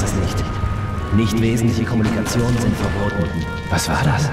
weiß es nicht. Nicht wesentliche Kommunikationen sind verboten. Was war das?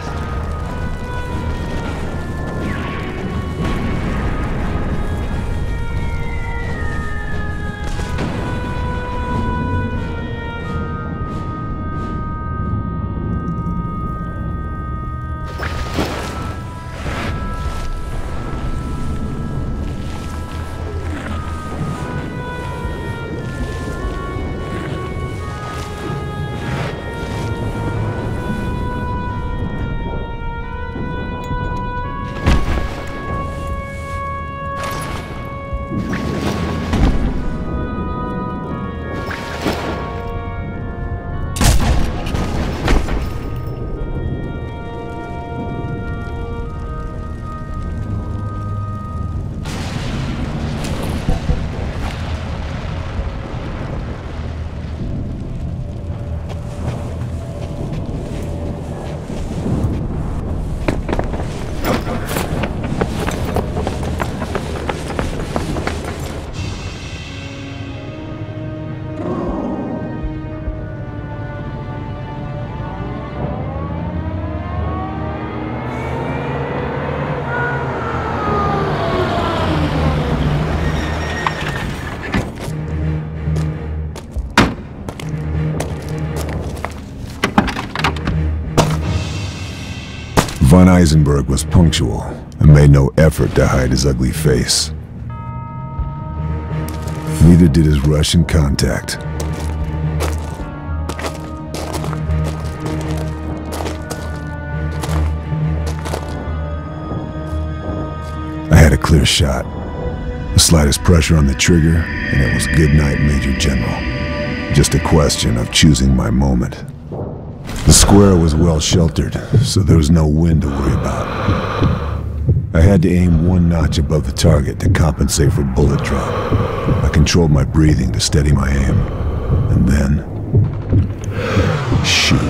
Von Eisenberg was punctual and made no effort to hide his ugly face. Neither did his Russian contact. I had a clear shot. The slightest pressure on the trigger, and it was good night, Major General. Just a question of choosing my moment. The square was well sheltered, so there was no wind to worry about. I had to aim one notch above the target to compensate for bullet drop. I controlled my breathing to steady my aim, and then... shoot.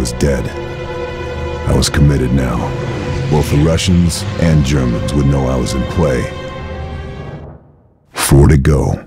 was dead. I was committed now. Both the Russians and Germans would know I was in play. 4 to go.